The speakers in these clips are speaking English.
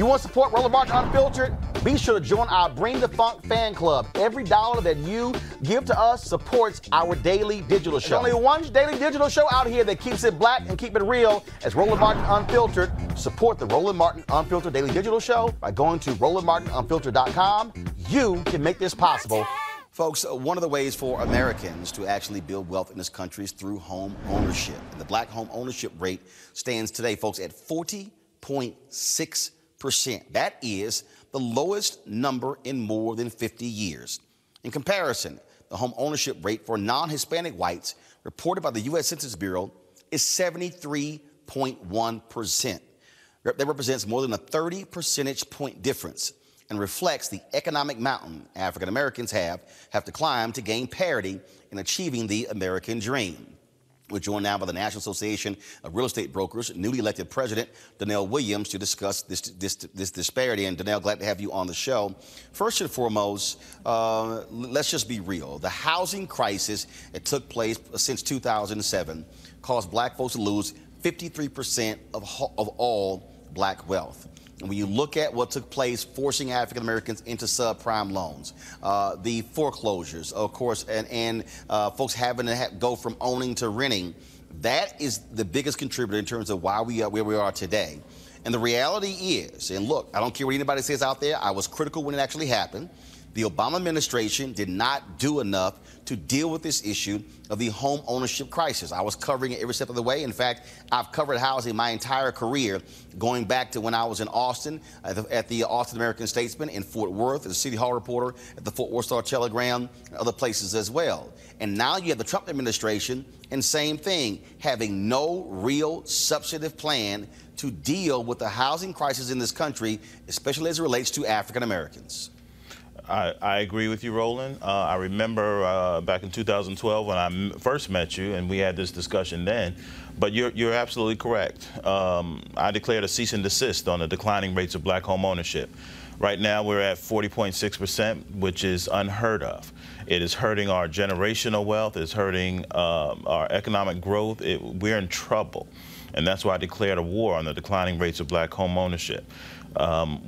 You want to support Roland Martin Unfiltered? Be sure to join our Bring the Funk fan club. Every dollar that you give to us supports our daily digital show. There's only one daily digital show out here that keeps it black and keep it real as Roland Martin Unfiltered. Support the Roland Martin Unfiltered daily digital show by going to RolandMartinUnfiltered.com. You can make this possible. Folks, one of the ways for Americans to actually build wealth in this country is through home ownership. And the black home ownership rate stands today, folks, at 40.6%. That is the lowest number in more than 50 years. In comparison, the home ownership rate for non-Hispanic whites reported by the U.S. Census Bureau is 73.1%. That represents more than a 30 percentage point difference and reflects the economic mountain African Americans have to climb to gain parity in achieving the American dream. We're joined now by the National Association of Real Estate Brokers, newly elected president, Donnell Williams, to discuss this disparity. And Donnell, glad to have you on the show. First and foremost, let's just be real. The housing crisis that took place since 2007 caused black folks to lose 53% of all black wealth. And when you look at what took place, forcing African Americans into subprime loans, the foreclosures, of course, and folks having to go from owning to renting, that is the biggest contributor in terms of why we are where we are today. And the reality is, and look, I don't care what anybody says out there, I was critical when it actually happened. The Obama administration did not do enough to deal with this issue of the home ownership crisis. I was covering it every step of the way. In fact, I've covered housing my entire career, going back to when I was in Austin, at the Austin American Statesman, in Fort Worth, as a City Hall reporter, at the Fort Worth Star Telegram, and other places as well. And now you have the Trump administration, and same thing, having no real substantive plan to deal with the housing crisis in this country, especially as it relates to African Americans. I agree with you, Roland. I remember back in 2012 when I first met you, and we had this discussion then. But you're absolutely correct. I declared a cease and desist on the declining rates of black home ownership. Right now, we're at 40.6%, which is unheard of. It is hurting our generational wealth. It's hurting our economic growth. We're in trouble. And that's why I declared a war on the declining rates of black home ownership.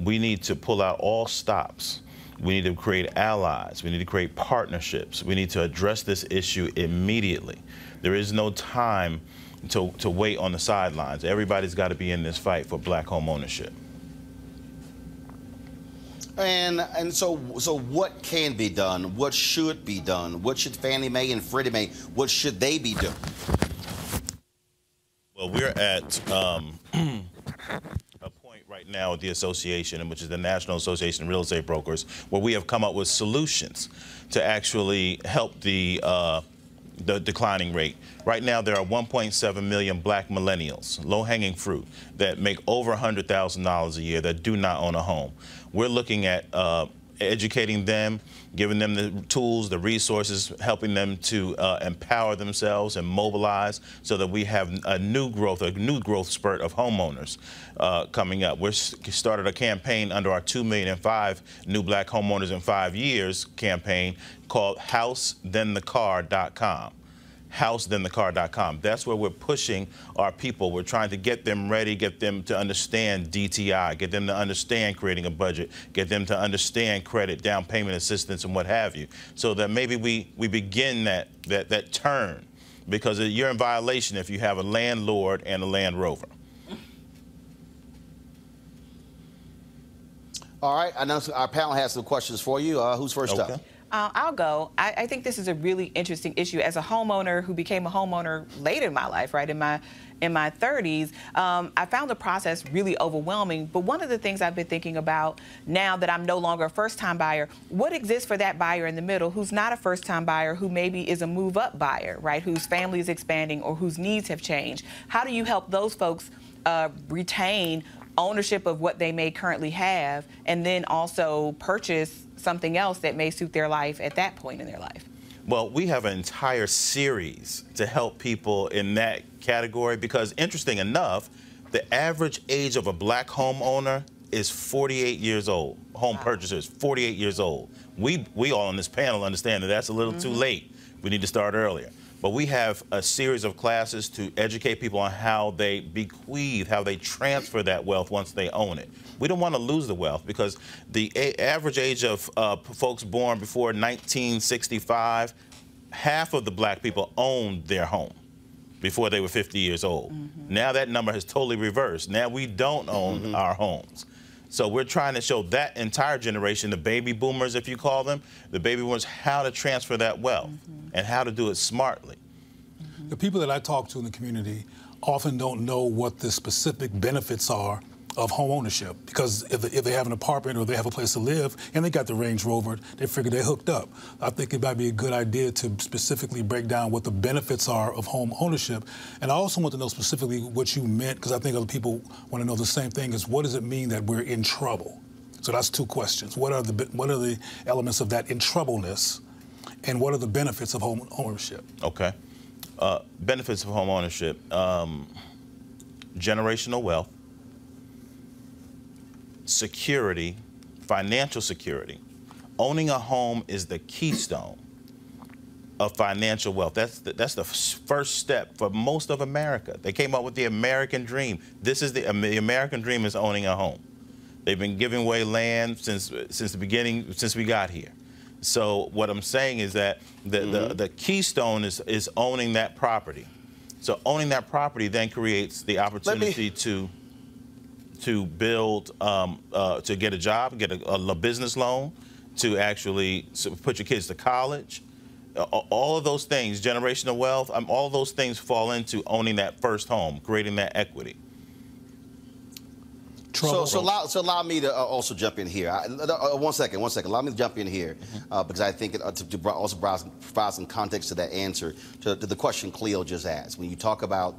We need to pull out all stops. We need to create allies. We need to create partnerships. We need to address this issue immediately. There is no time to wait on the sidelines. Everybody's got to be in this fight for black home ownership. And so what can be done? What should be done? What should Fannie Mae and Freddie Mae, what should they be doing? Well, we're at right now at the association, which is the National Association of Real Estate Brokers, where we have come up with solutions to actually help the declining rate. Right now, there are 1.7 million black millennials, low-hanging fruit, that make over $100,000 a year that do not own a home. We're looking at educating them, giving them the tools, the resources, helping them to empower themselves and mobilize so that we have a new growth spurt of homeowners coming up. We've started a campaign under our 2,005 new black homeowners in 5 years campaign called HouseThenTheCar.com. HouseThenTheCar.com. That's where we're pushing our people. We're trying to get them ready, get them to understand DTI, get them to understand creating a budget, get them to understand credit, down payment assistance, and what have you, so that maybe we begin that turn, because you're in violation if you have a landlord and a Land Rover. All right, I know our panel has some questions for you. Who's first up? I'll go. I think this is a really interesting issue. As a homeowner who became a homeowner late in my life, right, in my 30s, I found the process really overwhelming. But one of the things I've been thinking about now that I'm no longer a first-time buyer, what exists for that buyer in the middle who's not a first-time buyer, who maybe is a move-up buyer, right, whose family is expanding or whose needs have changed? How do you help those folks retain ownership of what they may currently have, and then also purchase something else that may suit their life at that point in their life? Well, we have an entire series to help people in that category, because interesting enough, the average age of a black homeowner is 48 years old. Home purchaser is 48 years old. We all on this panel understand that that's a little too late. We need to start earlier. But we have a series of classes to educate people on how they bequeath, how they transfer that wealth once they own it. We don't want to lose the wealth because the average age of folks born before 1965, half of the black people owned their home before they were 50 years old. Mm-hmm. Now that number has totally reversed. Now we don't own mm-hmm. our homes. So we're trying to show that entire generation, the baby boomers, if you call them, the baby boomers, how to transfer that wealth mm-hmm. and how to do it smartly. Mm-hmm. The people that I talk to in the community often don't know what the specific benefits are of home ownership, because if they have an apartment or they have a place to live and they got the Range Rover, they figure they're hooked up. I think it might be a good idea to specifically break down what the benefits are of home ownership. And I also want to know specifically what you meant, because I think other people want to know the same thing, is what does it mean that we're in trouble? So that's two questions. What are the elements of that in troubleness, and what are the benefits of home ownership? Okay. Benefits of home ownership. Generational wealth. Security, financial security. Owning a home is the keystone of financial wealth. That's the first step for most of America. They came up with the American dream. This is the American dream is owning a home. They've been giving away land since the beginning, since we got here. So what I'm saying is that the keystone is owning that property. So owning that property then creates the opportunity to build, to get a job, get a business loan, to actually put your kids to college. All of those things, generational wealth, all those things fall into owning that first home, creating that equity. So allow me to also jump in here. One second. Allow me to jump in here because I think to also provide some context to that answer to the question Cleo just asked. When you talk about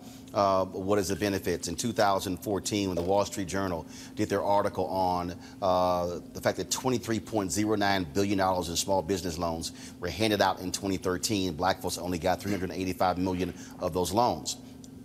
what is the benefits, in 2014 when the Wall Street Journal did their article on the fact that $23.09 billion in small business loans were handed out in 2013, black folks only got 385 million of those loans.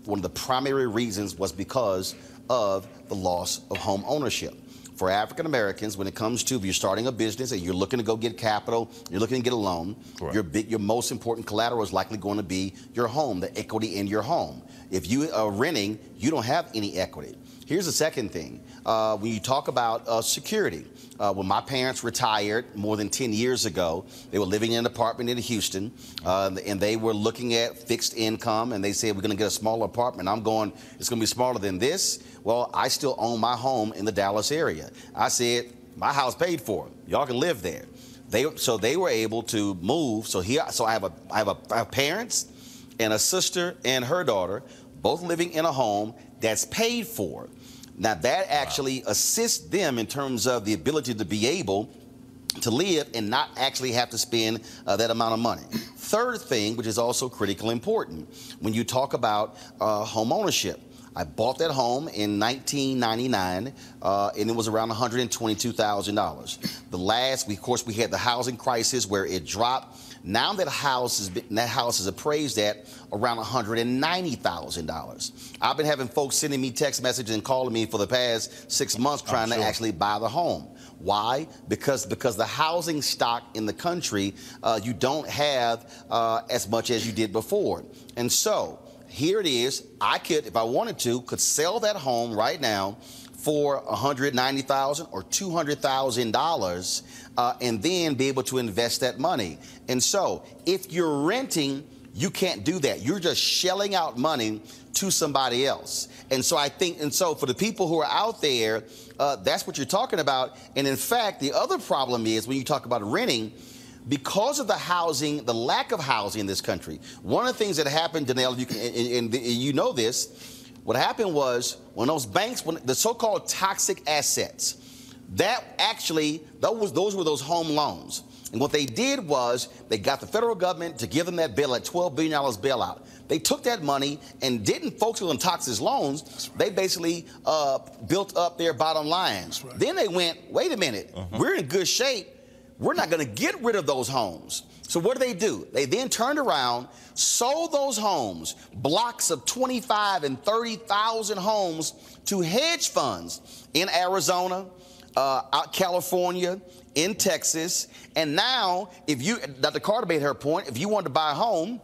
One of the primary reasons was because of the loss of home ownership. For African Americans, when it comes to if you're starting a business and you're looking to go get capital, you're looking to get a loan, right, your most important collateral is likely going to be your home, the equity in your home. If you are renting, you don't have any equity. Here's the second thing. When you talk about security, when my parents retired more than 10 years ago, they were living in an apartment in Houston, and they were looking at fixed income, and they said, we're going to get a smaller apartment. I'm going, it's going to be smaller than this. Well, I still own my home in the Dallas area. I said, my house paid for. Y'all can live there. So they were able to move. So here, I have parents and a sister and her daughter, both living in a home that's paid for. Now, that actually assists them in terms of the ability to be able to live and not actually have to spend that amount of money. Third thing, which is also critically important, when you talk about home ownership, I bought that home in 1999, and it was around $122,000. Of course, we had the housing crisis where it dropped. Now that house is appraised at around $190,000. I've been having folks sending me text messages and calling me for the past 6 months trying to actually buy the home. Why? Because the housing stock in the country, you don't have as much as you did before. And so here it is. I could, if I wanted to, could sell that home right now for $190,000 or $200,000 and then be able to invest that money. And so if you're renting, you can't do that. You're just shelling out money to somebody else. And so for the people who are out there, that's what you're talking about. And in fact, the other problem is when you talk about renting, because of the housing, the lack of housing in this country, one of the things that happened, Donnell, and you know this, what happened was when those banks, when the so-called toxic assets, those were those home loans. And what they did was they got the federal government to give them that bailout, $12 billion bailout. They took that money and didn't focus on toxic loans. Right. They basically built up their bottom line. Right. Then they went, wait a minute, we're in good shape. We're not going to get rid of those homes. So what do? They then turned around, sold those homes, blocks of 25 and 30,000 homes to hedge funds in Arizona, out California, in Texas. And now, if you, Dr. Carter made her point, if you wanted to buy a home,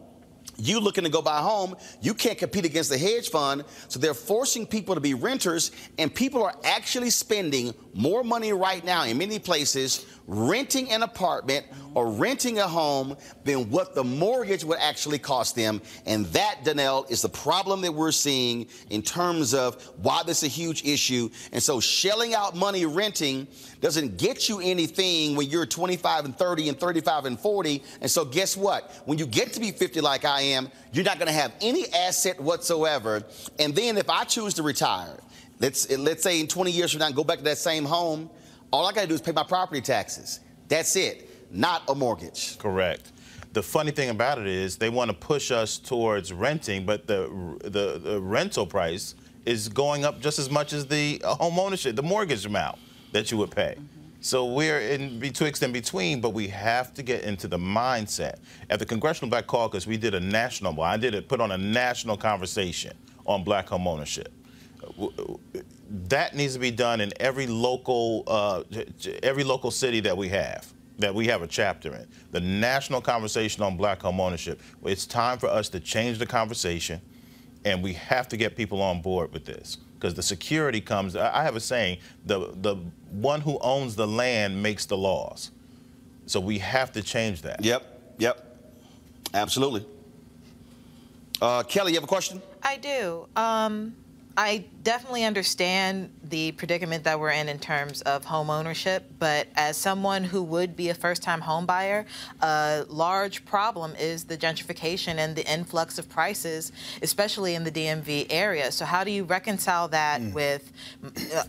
you looking to go buy a home, you can't compete against the hedge fund, so they're forcing people to be renters, and people are actually spending more money right now in many places renting an apartment or renting a home than what the mortgage would actually cost them. And that, Donnell, is the problem that we're seeing in terms of why this is a huge issue. And so shelling out money renting doesn't get you anything when you're 25 and 30 and 35 and 40. And so guess what? When you get to be 50 like I am, you're not going to have any asset whatsoever. And then if I choose to retire, let's say in 20 years from now, and go back to that same home, all I got to do is pay my property taxes. That's it. Not a mortgage. Correct. The funny thing about it is they want to push us towards renting, but the rental price is going up just as much as the home ownership, the mortgage amount that you would pay. Mm-hmm. So we're in betwixt and between, but we have to get into the mindset. At the Congressional Black Caucus, we did a national, I did it, put on a national conversation on black home ownership. That needs to be done in every local city that we have. That we have a chapter in. The national conversation on black home ownership. It's time for us to change the conversation, and we have to get people on board with this, because the security comes. I have a saying, the one who owns the land makes the laws. So we have to change that. Yep, yep, absolutely. Kelly, you have a question? I do. I definitely understand the predicament that we're in terms of home ownership, but as someone who would be a first-time home buyer, a large problem is the gentrification and the influx of prices, especially in the DMV area. So how do you reconcile that with,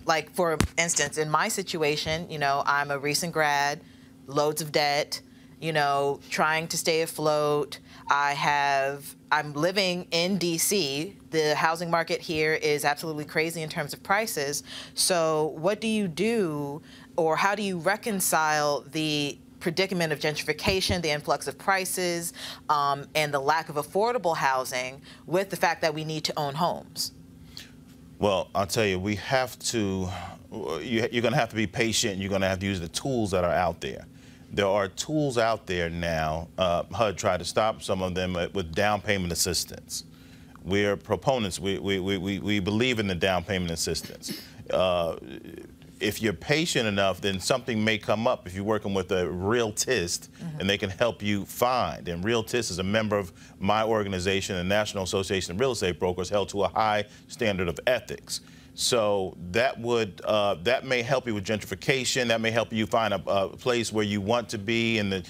like, for instance, in my situation, you know, I'm a recent grad, loads of debt, you know, trying to stay afloat. I'm living in D.C. The housing market here is absolutely crazy in terms of prices. So what do you do, or how do you reconcile the predicament of gentrification, the influx of prices, and the lack of affordable housing with the fact that we need to own homes? Well, I'll tell you, we have to, you're going to have to be patient. You're going to have to use the tools that are out there. There are tools out there now. HUD tried to stop some of them with down payment assistance. We're proponents. We believe in the down payment assistance. If you're patient enough, then something may come up if you're working with a Realtist, and they can help you find. And Realtist is a member of my organization, the National Association of Real Estate Brokers, held to a high standard of ethics. So that would that may help you with gentrification. That may help you find a place where you want to be in the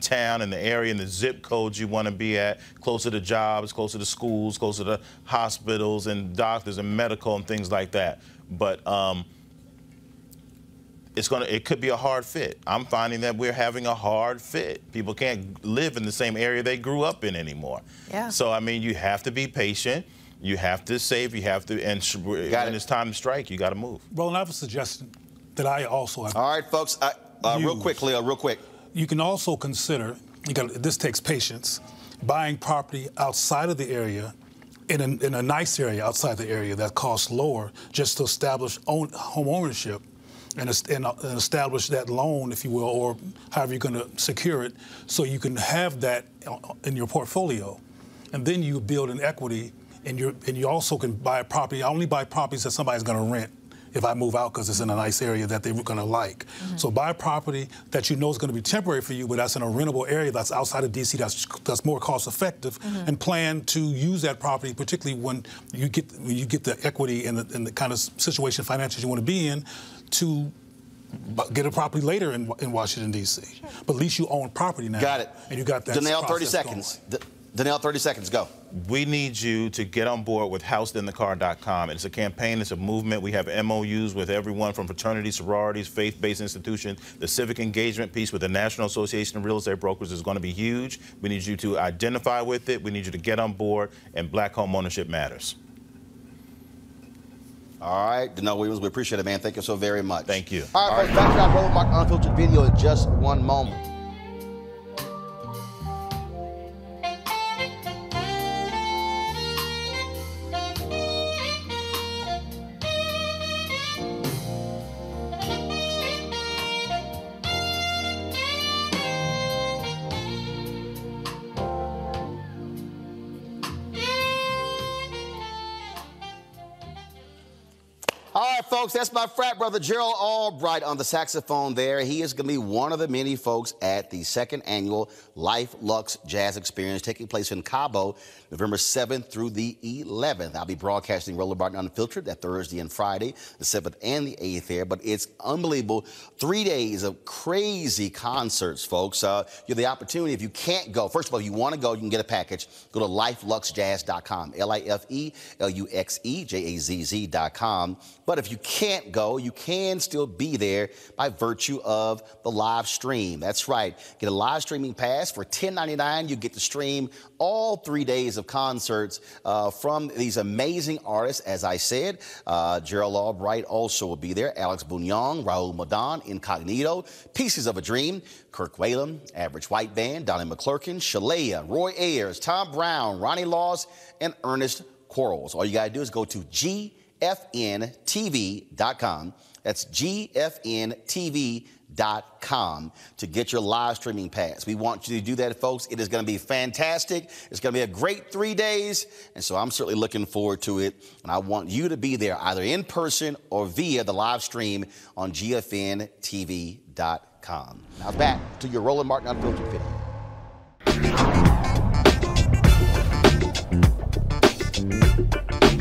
town, in the area, in the zip codes you want to be at, closer to jobs, closer to schools, closer to hospitals and doctors and medical and things like that. But it could be a hard fit. I'm finding that we're having a hard fit. People can't live in the same area they grew up in anymore. Yeah. So I mean, you have to be patient. You have to save, you have to, and when it's time to strike, you got to move. Roland, I have a suggestion that I also have. All right, folks, real quick, Leo, real quick. You can also consider, this takes patience, buying property outside of the area, in a nice area outside the area that costs lower, just to establish home ownership and establish that loan, if you will, or however you're going to secure it, so you can have that in your portfolio. And then you build an equity. And you also can buy a property. I only buy properties that somebody's going to rent if I move out, because it's in a nice area that they're going to like. So buy a property that you know is going to be temporary for you, but that's in a rentable area that's outside of D.C. That's more cost effective, and plan to use that property, particularly when you get the equity and the kind of situation financially you want to be in, to get a property later in Washington, D.C. Sure. But at least you own property now. Got it. And you got that. Donnell, 30 seconds. Donnell, 30 seconds, go. We need you to get on board with HouseThenTheCar.com. It's a campaign, it's a movement. We have MOUs with everyone from fraternities, sororities, faith-based institutions. The civic engagement piece with the National Association of Real Estate Brokers is going to be huge. We need you to identify with it. We need you to get on board, and black home ownership matters. All right, Donnell Williams, we appreciate it, man. Thank you so very much. Thank you. All right, folks, back to our Roland Martin Unfiltered video in just one moment. folks. That's my frat brother, Gerald Albright, on the saxophone there. He is going to be one of the many folks at the second annual Life Lux Jazz Experience taking place in Cabo, November 7th through the 11th. I'll be broadcasting Roland Martin Unfiltered that Thursday and Friday, the 7th and the 8th there. But it's unbelievable. 3 days of crazy concerts, folks. You have the opportunity, if you can't go, first of all, if you want to go, you can get a package. Go to lifeluxjazz.com, lifeluxjazz.com. But if you can't go, you can still be there by virtue of the live stream. That's right. Get a live streaming pass for $10.99. You get to stream all 3 days of concerts from these amazing artists. As I said, Gerald Albright also will be there. Alex Bunyan, Raul Madan, Incognito, Pieces of a Dream, Kirk Whalum, Average White Band, Donnie McClurkin, Shalea, Roy Ayers, Tom Brown, Ronnie Laws, and Ernest Quarles. All you got to do is go to GfnTV.com. That's GfnTV.com to get your live streaming pass. We want you to do that, folks. It is going to be fantastic. It's going to be a great 3 days. And so I'm certainly looking forward to it. And I want you to be there either in person or via the live stream on GfnTV.com. Now back to your Roland Martin Unfiltered video.